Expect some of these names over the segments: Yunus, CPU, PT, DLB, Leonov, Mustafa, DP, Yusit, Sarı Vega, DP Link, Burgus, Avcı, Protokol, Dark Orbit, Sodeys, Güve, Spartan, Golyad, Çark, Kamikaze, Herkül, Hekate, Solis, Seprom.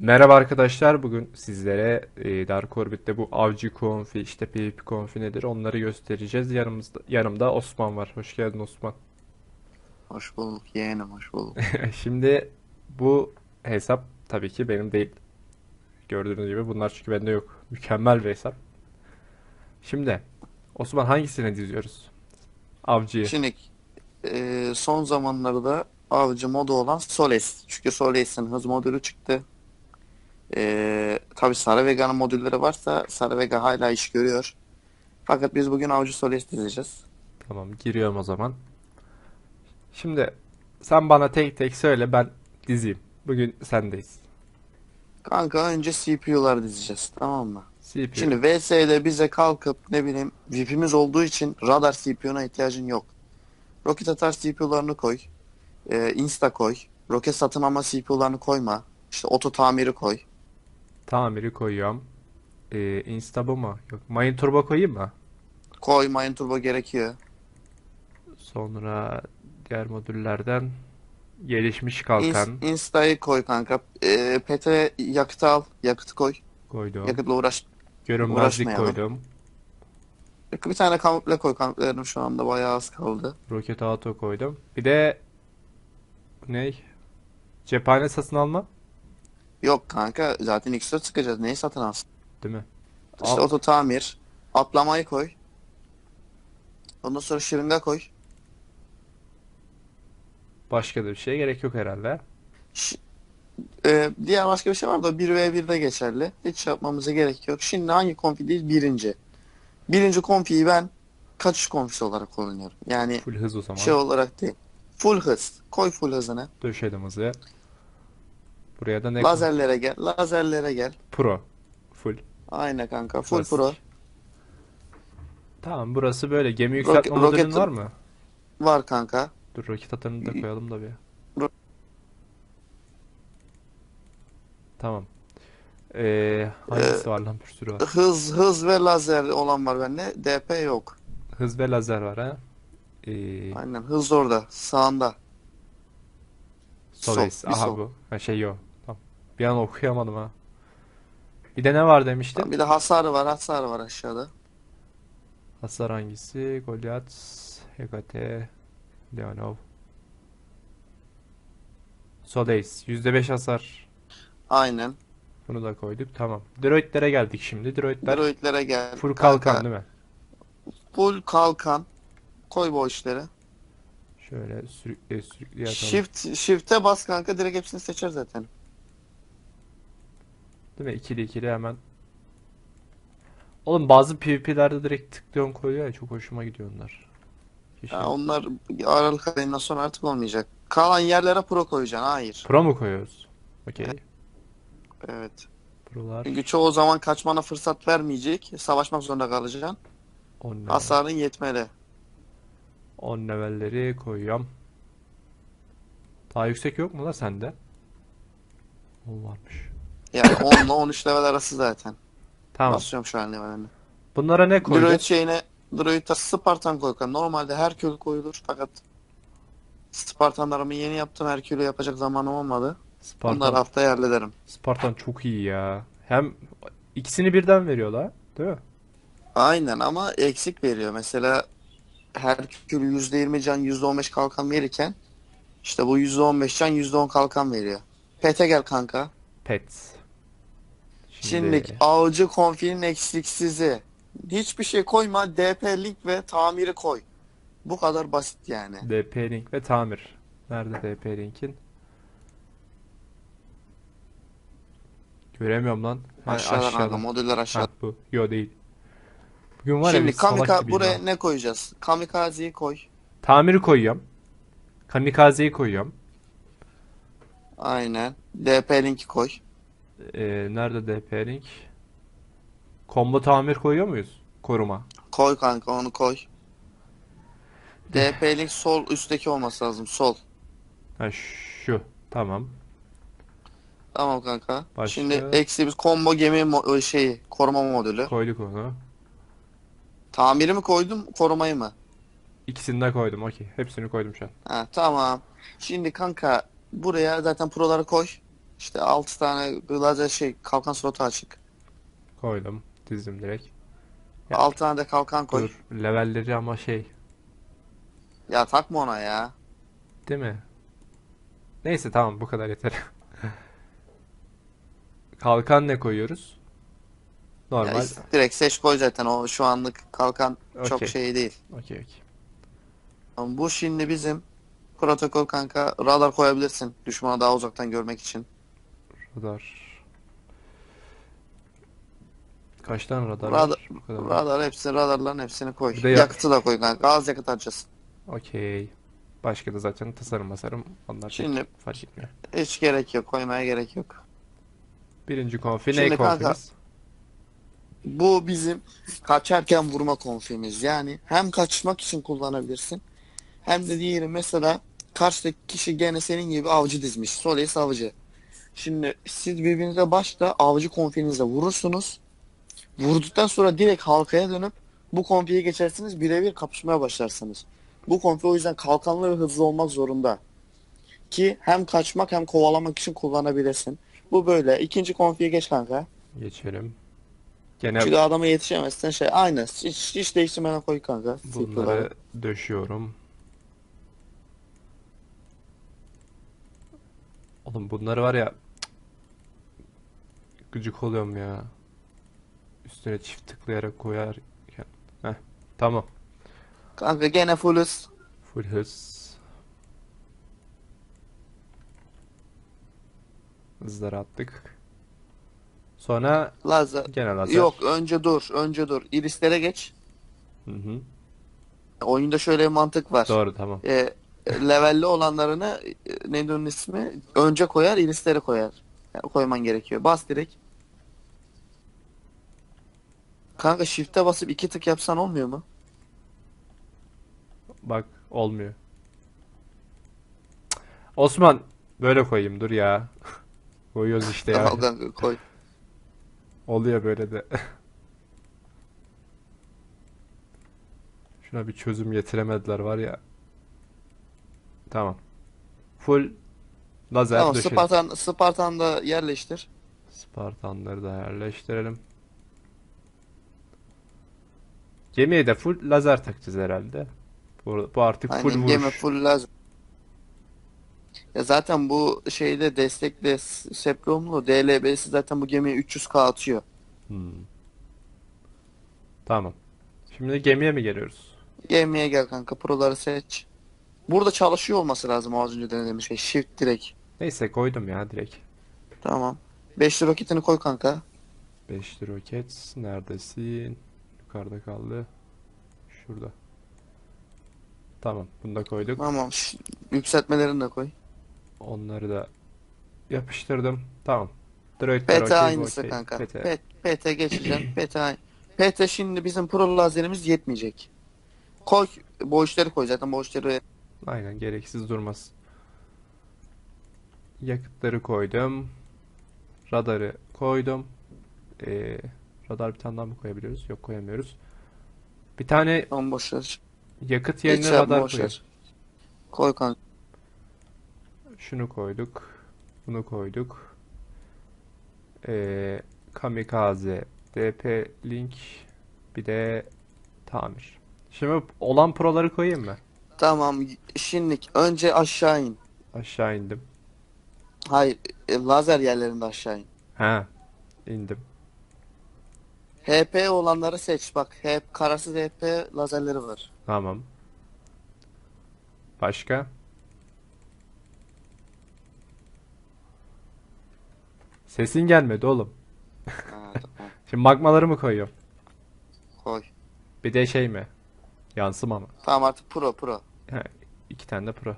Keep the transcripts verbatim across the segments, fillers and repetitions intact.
Merhaba arkadaşlar, bugün sizlere e, Dark Orbit'te bu Avcı konfi, işte PvP konfi nedir onları göstereceğiz. Yanımızda, yanımda Osman var. Hoş geldin Osman. Hoş bulduk yeğenim, hoş bulduk. Şimdi bu hesap tabii ki benim değil. Gördüğünüz gibi bunlar çünkü bende yok. Mükemmel bir hesap. Şimdi Osman, hangisini diziyoruz? Avcı'yı. Şimdi e, son zamanlarda Avcı modu olan Solis. Çünkü Solis'in hız modülü çıktı. Ee, tabii Sarı Vega'nın modülleri varsa Sarı Vega hala iş görüyor. Fakat biz bugün Avcı Solis dizeceğiz. Tamam, giriyorum o zaman. Şimdi sen bana tek tek söyle, ben dizeyim. Bugün sendeyiz. Kanka, önce C P U'lar dizeceğiz, tamam mı? C P U. Şimdi V S'de bize kalkıp ne bileyim V I P'miz olduğu için radar C P U'na ihtiyacın yok. Roket atar C P U'larını koy. Ee, Insta koy. Roket satın alma C P U'larını koyma. İşte oto tamiri koy. Tamiri koyuyorum. Ee, Instabo mu? Yok. Mayın turbo koyayım mı? Koy, mayın turbo gerekiyor. Sonra diğer modüllerden gelişmiş kalkan. İn Insta'yı koy kanka. Ee, P T yakıtı al. Yakıtı koy. Koydum. Yakıtla uğraş. Görünmezlik koydum. Bir tane kamufle koy. Kamuflerim şu anda bayağı az kaldı. Roket auto koydum. Bir de ney? Cephane satın alma. Yok kanka, zaten X dört sıkacağız, neyi satın alsın? Değil mi? İşte Al. Oto tamir, atlamayı koy. Ondan sonra şırınga koy. Başka da bir şeye gerek yok herhalde. Ş ee, diğer başka bir şey var da bir ve bir'de geçerli. Hiç yapmamıza gerek yok. Şimdi hangi konfideyiz? Birinci. Birinci konfiyi ben kaçış konfisi olarak kullanıyorum. Yani full hız o zaman. Şey olarak değil. Full hız. Koy full hızını. Döşedim hızı. Buraya da ne? Lazerlere gel, lazerlere gel. Pro, full. Aynen kanka, full Klasik. Pro. Tamam, burası böyle. Gemi yükseltme Roke, modülün var mı? Var kanka. Dur, roket atarını da koyalım da bir. Ro tamam. Ee, hangisi ee, var lan, bir sürü var. Hız, hız ve lazer olan var bende. D P yok. Hız ve lazer var ha. Ee... Aynen, hız orada, sağında. Sodeys, sol, aha sol. Bu. Ha, şey yok. Bir an okuyamadım ha. Bir de ne var demiştin? Bir de hasarı var, hasarı var aşağıda. Hasar hangisi? Golyad, Hekate, Leonov. Sodeys, yüzde beş hasar. Aynen. Bunu da koyduk, tamam. Droidlere geldik şimdi. Droidler. Droidlere gel. Full kalkan, kalkan değil mi? Full kalkan. Koy bu işleri. Şöyle sürükle sürükle atalım. Shift, shift'e bas kanka, direkt hepsini seçer zaten. Değil mi? İkili ikili hemen. Oğlum bazı PvP'lerde direkt tıklıyorsun koyuyor ya, çok hoşuma gidiyor onlar. Ya onlar Aralık ayından sonra artık olmayacak. Kalan yerlere pro koyacaksın, hayır. Pro mu koyuyoruz? Okey. Evet. Prolar. Çünkü çoğu zaman kaçmana fırsat vermeyecek, savaşmak zorunda kalacaksın. Hasarın yetmeli. on levelleri koyuyorum. Daha yüksek yok mu la sende? O varmış. Yani on ile on üç level arası zaten. Tamam. Basıyorum şu an levelini. Bunlara ne koyacağız? Droid şeyine, Droid'e Spartan koy. Normalde Herkül koyulur fakat Spartanlarımı yeni yaptım. Herkül'ü yapacak zamanım olmadı. Spartan. Bunları haftaya hallederim. Spartan çok iyi ya. Hem ikisini birden veriyor la, değil mi? Aynen, ama eksik veriyor. Mesela Herkül yüzde yirmi can, yüzde on beş kalkan verirken işte bu yüzde on beş can, yüzde on kalkan veriyor. P T'e gel kanka. Pet. Şimdi, Şimdi Avcı konfinin eksiksizi. Hiçbir şey koyma. D P Link ve tamiri koy. Bu kadar basit yani. D P Link ve tamir. Nerede D P Link'in? Göremiyorum lan. Aşağıda, aşağıda. Kanka, modüller aşağıda. Bu. Yo değil. Var şimdi kamikaze buraya ya. Ne koyacağız? Kamikaze'yi koy. Tamiri koyuyorum. Kamikaze'yi koyuyorum. Aynen. D P Link'i koy. Ee, nerede D P Link? Combo tamir koyuyor muyuz? Koruma. Koy kanka, onu koy. D P Link sol üstteki olması lazım. Sol. Ha, şu. Tamam. Tamam kanka. Başka? Şimdi eksi biz combo gemi şeyi, koruma modülü. Koyduk onu. Tamiri mi koydum, korumayı mı? İkisini de koydum, okey. Hepsini koydum şu an. Ha, tamam. Şimdi kanka buraya zaten proları koy. İşte altı tane glazer şey kalkan slotu açık. Koydum. Dizdim direkt. Yani altı tane de kalkan koy. Dur, levelleri ama şey. Ya takma ona ya. Değil mi? Neyse tamam bu kadar yeter. Kalkan ne koyuyoruz? Normal. Işte direkt seç koy zaten, o şu anlık kalkan okay. Çok şey değil. Okey okey. Ama bu şimdi bizim protokol kanka, radar koyabilirsin düşmanı daha uzaktan görmek için. Radar. Kaç tane radar, radar var? Bu kadar radar var. Hepsini, radarların hepsini koy. Bir de yak yakıtı da koy kanka, az yakıt harcasın. Okey. Başka da zaten tasarım tasarım onlar şimdi pek fark etmiyor. Hiç gerek yok, koymaya gerek yok. Birinci konfi ne konfimiz? Bu bizim kaçarken vurma konfimiz. Yani hem kaçmak için kullanabilirsin, hem de diğeri mesela karşıdaki kişi gene senin gibi avcı dizmiş. Solis avcı. Şimdi siz birbirinize başta avcı konfinizle vurursunuz. Vurduktan sonra direkt halkaya dönüp bu konfiye geçersiniz, birebir kapışmaya başlarsınız. Bu konfi o yüzden kalkanlı ve hızlı olmak zorunda. Ki hem kaçmak hem kovalamak için kullanabilirsin. Bu böyle. İkinci konfiye geç kanka. Geçelim. Genel... Çünkü adama yetişemezsen şey aynı. Hiç, hiç değiştirmeden koy kanka. Bunları Sıkıları. döşüyorum. Oğlum bunları var ya, gıcık oluyorum ya. Üstüne çift tıklayarak koyarken. Heh, tamam. Kanka gene full hız. Full hız. Hızları attık. Sonra lazer. Gene lazer. Yok önce dur, önce dur. İrislere geç. Hı hı. Oyunda şöyle bir mantık var. Doğru tamam. Ee, levelli olanlarını neydi onun ismi? Önce koyar, irisleri koyar. Yani koyman gerekiyor. Bas direkt. Kanka shift'e basıp iki tık yapsan olmuyor mu? Bak olmuyor. Osman böyle koyayım dur ya. Koyuyoruz işte ya. Tamam kanka koy. Oluyor böyle de. Şuna bir çözüm getiremediler var ya. Tamam. Full lazer tamam, döşelim. Spartan, Spartan'da yerleştir. Spartanları da yerleştirelim. Gemiye de full lazer takacağız herhalde. Bu, bu artık full aynen, vuruş. Gemi full lazer. Ya zaten bu şeyde destekle Seprom'lu D L B'si zaten bu gemiye üç yüz K atıyor. Hmm. Tamam. Şimdi gemiye mi geliyoruz? Gemiye gel kanka. Proları seç. Burada çalışıyor olması lazım o az önce denediğim şey. Shift direkt. Neyse koydum ya direkt. Tamam. beşli roketini koy kanka. beşli roket neredesin? Yukarıda kaldı. Şurada. Tamam. Bunu da koyduk. Tamam. Yükseltmelerini de koy. Onları da yapıştırdım. Tamam. Droidler P T aynısı okay. Kanka. P T, P T geçeceğim. P T P T şimdi bizim pro lazerimiz yetmeyecek. Koy. Boğuşları koy. Zaten boğuşları... Aynen. Gereksiz durmaz. Yakıtları koydum. Radarı koydum. Eee... Radar bir tane daha mı koyabiliyoruz? Yok koyamıyoruz. Bir tane yakıt yerine hiç radar koyuyoruz. Koy kanka. Şunu koyduk. Bunu koyduk. Ee, kamikaze. D P Link. Bir de tamir. Şimdi olan proları koyayım mı? Tamam. Şimdi önce aşağı in. Aşağı indim. Hayır. E, lazer yerlerinde aşağı in. Ha, indim. H P olanları seç bak. Hep kararsız H P lazerleri var. Tamam. Başka? Sesin gelmedi oğlum. Ha, tamam. Şimdi magmaları mı koyuyorum? Koy. Bir de şey mi? Yansıma mı? Tamam artık pro pro. He, iki tane de pro.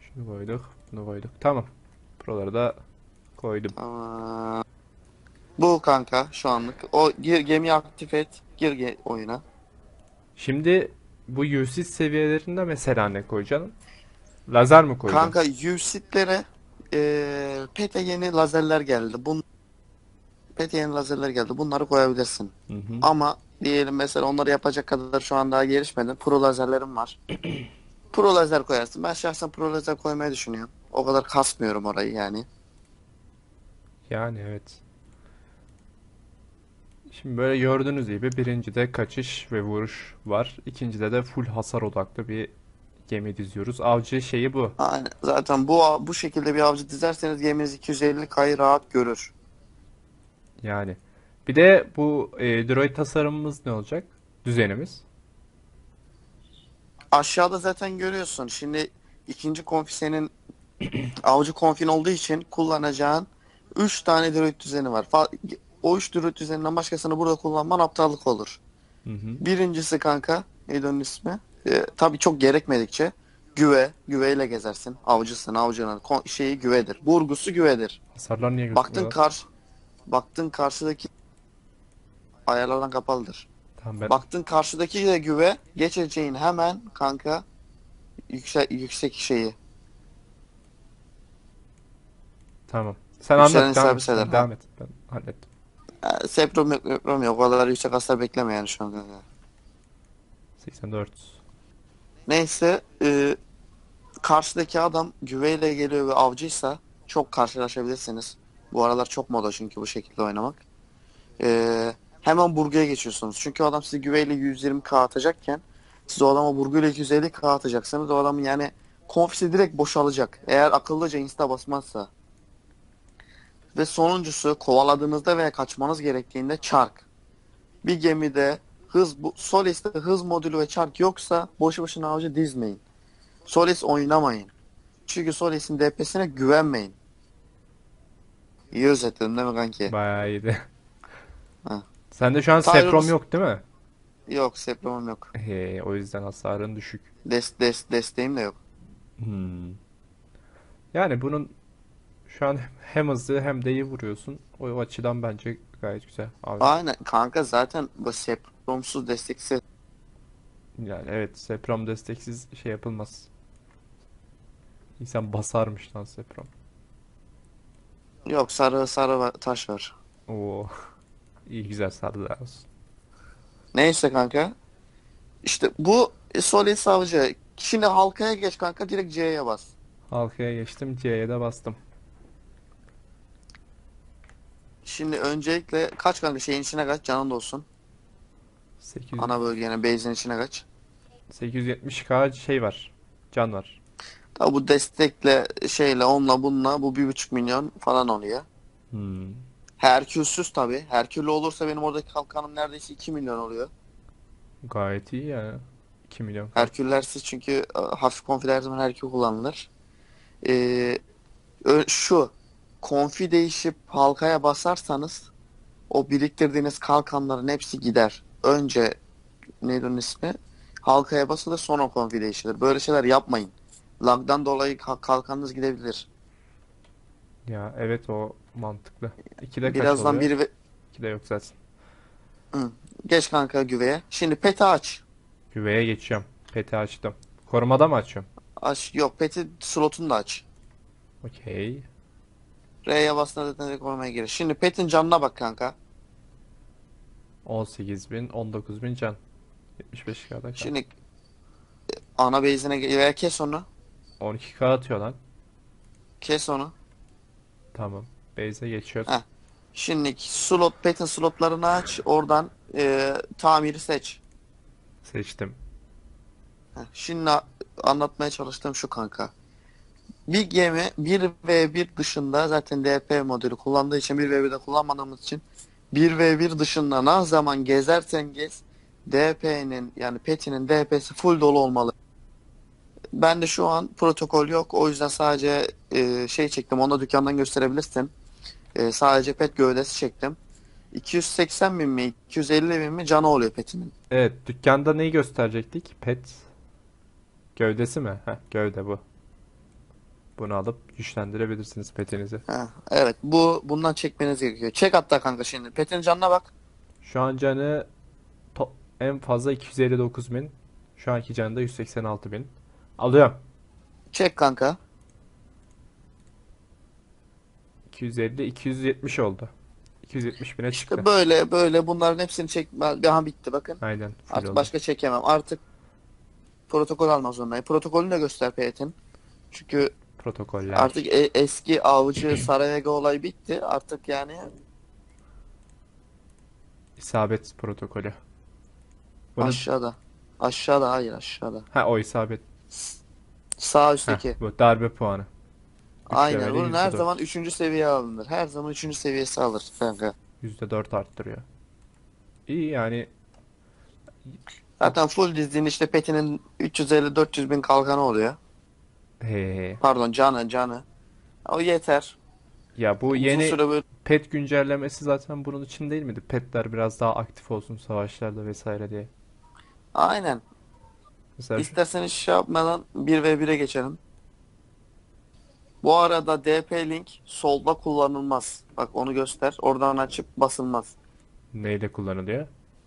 Şunu koyduk, bunu koyduk. Tamam. Proları da koydum. Tamam. Bu kanka şu anlık. O gir gemiyi aktif et. Gir ge oyuna. Şimdi bu Yusit seviyelerinde mesela ne koyacaksın? Lazer mi koyacaksın? Kanka Yusit'lere e, P T yeni lazerler geldi. Bun P T yeni lazerler geldi. Bunları koyabilirsin. Hı hı. Ama diyelim mesela onları yapacak kadar şu an daha gelişmedin. Pro lazerlerim var. Pro lazer koyarsın. Ben şahsen pro lazer koymayı düşünüyorum. o kadar kasmıyorum orayı yani. Yani evet. Şimdi böyle gördüğünüz gibi birincide kaçış ve vuruş var. İkincide de full hasar odaklı bir gemi diziyoruz. Avcı şeyi bu. Aynen. Zaten bu bu şekilde bir avcı dizerseniz geminiz iki yüz elli K'yı rahat görür. Yani. Bir de bu e, droid tasarımımız ne olacak? Düzenimiz. Aşağıda zaten görüyorsun. Şimdi ikinci konfi senin avcı konfin olduğu için kullanacağın üç tane droid düzeni var. Fa o üç droid düzeninden başkasını burada kullanman aptallık olur. Hı hı. Birincisi kanka, neydi onun ismi? Ee, tabii çok gerekmedikçe güve, güveyle gezersin. Avcısın, avcının şeyi güvedir. Burgusu güvedir. Hasarlar niye baktın karşı baktın karşıdaki ayarlardan kapalıdır. Tamam, ben... Baktın karşıdaki de güve, geçeceğin hemen kanka yüksek yüksek şeyi. Tamam. Sen anlat, devam et. Eder, devam et. Ben hallettim. Yani, Seprom yok, yok. O kadar yüksek hasar bekleme yani şu an. seksen dört. Neyse, e, karşıdaki adam güveyle geliyor ve avcıysa çok karşılaşabilirsiniz. Bu aralar çok moda çünkü bu şekilde oynamak. E, hemen burguya geçiyorsunuz. Çünkü o adam sizi güveyle yüz yirmi K atacakken siz o adama burguyla iki yüz elli K atacaksınız. O adamın yani konfisi direkt boşalacak. Eğer akıllıca insta basmazsa. Ve sonuncusu kovaladığınızda veya kaçmanız gerektiğinde çark. Bir gemide hız, Solis'te hız modülü ve çark yoksa boşu boşuna avcı dizmeyin. Solis oynamayın. Çünkü Solis'in D P'sine güvenmeyin. İyi özetledim değil mi kanki? Bayağı iyiydi. Ha. Sende şu an Tyrus... Seprom yok değil mi? Yok, Seprom'um yok. He, o yüzden hasarın düşük. Des, des, desteğim de yok. Hmm. Yani bunun şu an hem hızlı hem de iyi vuruyorsun. O açıdan bence gayet güzel abi. Aynen kanka, zaten bu Seprom'suz desteksiz. Yani evet, Seprom desteksiz şey yapılmaz. İnsan basarmış lan Seprom. Yok, sarı sarı taş var. Oo. İyi güzel sarılar olsun. Neyse kanka. İşte bu Solis savcı. Şimdi halkaya geç kanka, direkt C'ye bas. Halkaya geçtim, C'ye de bastım. Şimdi öncelikle kaç kanka, şeyin içine kaç, canın da olsun. sekiz yüz... Ana bölgene, base'in içine kaç. sekiz yüz yetmiş K şey var, can var. Tabi bu destekle, şeyle, onunla bununla bu bir buçuk milyon falan oluyor. Hmm. Herkülsüz tabi. Herkül olursa benim oradaki kalkanım neredeyse iki milyon oluyor. Gayet iyi ya. iki milyon. Herküllersiz çünkü hafif konfiler zaman herkül kullanılır. Ee, şu. Konfi değişip halkaya basarsanız o biriktirdiğiniz kalkanların hepsi gider. Önce neydi onun ismi? Halkaya basılır, sonra konfi değişilir. Böyle şeyler yapmayın. Lag'dan dolayı kalkanınız gidebilir. Ya evet, o mantıklı. ikide birazdan biri ve... ikide yok zaten. Hı. Geç kanka güveye. Şimdi P T aç. Güveye geçeceğim. P T açtım. Korumada mı açıyorum? Aç. Yok, P T slotunu da aç. Okey. R'ye basına zaten korumaya girer. Şimdi P T'in canına bak kanka. on sekiz bin, on dokuz bin can. yetmiş beş K'da. Şimdi ana base'ine veya kes onu. on iki K atıyor lan. Kes onu. Tamam. Base'e geçiyoruz. Heh. Şimdi slot, P T'in slotlarını aç. Oradan e, tamiri seç. Seçtim. Heh. Şimdi anlatmaya çalıştığım şu kanka. Bir gemi bir ve bir dışında zaten D P modülü kullandığı için, bir ve bir'de kullanmadığımız için bir ve bir dışında ne zaman gezersen gez D P'nin yani P T'nin D P'si full dolu olmalı. Ben de şu an protokol yok, o yüzden sadece e, şey çektim, onu da dükkandan gösterebilirsin. E, sadece pet gövdesi çektim. iki yüz seksen bin mi iki yüz elli bin mi canı oluyor P T'nin. Evet, dükkanda neyi gösterecektik? Pet gövdesi mi? Heh, gövde bu. Bunu alıp güçlendirebilirsiniz petinizi. Ha, evet, bu bundan çekmeniz gerekiyor. Çek hatta kanka şimdi. Petin canına bak. Şu an canı en fazla iki yüz elli dokuz bin. Şu anki canı da yüz seksen altı bin. Alıyorum. Çek kanka. iki yüz elli iki yüz yetmiş oldu. iki yüz yetmiş bine işte çıktı. Böyle böyle bunların hepsini çekme. Daha bitti bakın. Aynen. Artık oldu. Başka çekemem. Artık protokol almaz onları. Protokolünü de göster Petin. Çünkü Protokoller. Artık e eski avcı Sarı Vega olay bitti. Artık yani isabet protokolü. Bunu... Aşağıda. Aşağıda hayır aşağıda. Ha o isabet. Sağ üstteki. Heh, bu darbe puanı. Üç Aynen. Bunun her zaman üçüncü seviye alınır. Her zaman üçüncü seviyesi alır kanka. yüzde dört arttırıyor. İyi yani. Zaten full dizdiğin işte Peti'nin üç yüz elli dört yüz bin kalkanı oluyor. He. Pardon canı canı. O yeter. Ya bu yeni böyle... pet güncellemesi zaten bunun için değil miydi? Petler biraz daha aktif olsun savaşlarda vesaire diye. Aynen. Mesela... İsterseniz şey yapmadan bir ve bire geçelim. Bu arada D P Link solda kullanılmaz. Bak onu göster. Oradan açıp basılmaz. Neyle kullanılıyor?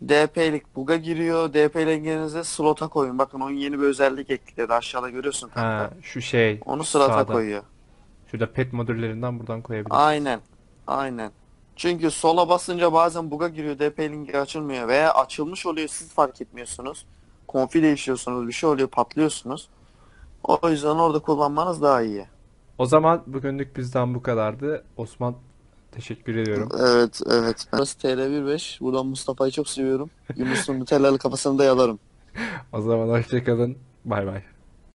D P Link bug'a giriyor. D P Link'inizi slota koyun. Bakın onun yeni bir özellik ekledi. Aşağıda görüyorsun. Ha, şu şey. Onu slota sağda. Koyuyor. Şurada pet modüllerinden buradan koyabiliriz. Aynen. Aynen. Çünkü sola basınca bazen bug'a giriyor. D P Link açılmıyor. Veya açılmış oluyor. Siz fark etmiyorsunuz. Konfi değişiyorsunuz. Bir şey oluyor. Patlıyorsunuz. O yüzden orada kullanmanız daha iyi. O zaman bugünlük bizden bu kadardı. Osman teşekkür ediyorum. Evet evet. Burası T R on beş. Buradan Mustafa'yı çok seviyorum. Yunus'un mütellalı kafasını da yalarım. O zaman hoşçakalın. Bay bay.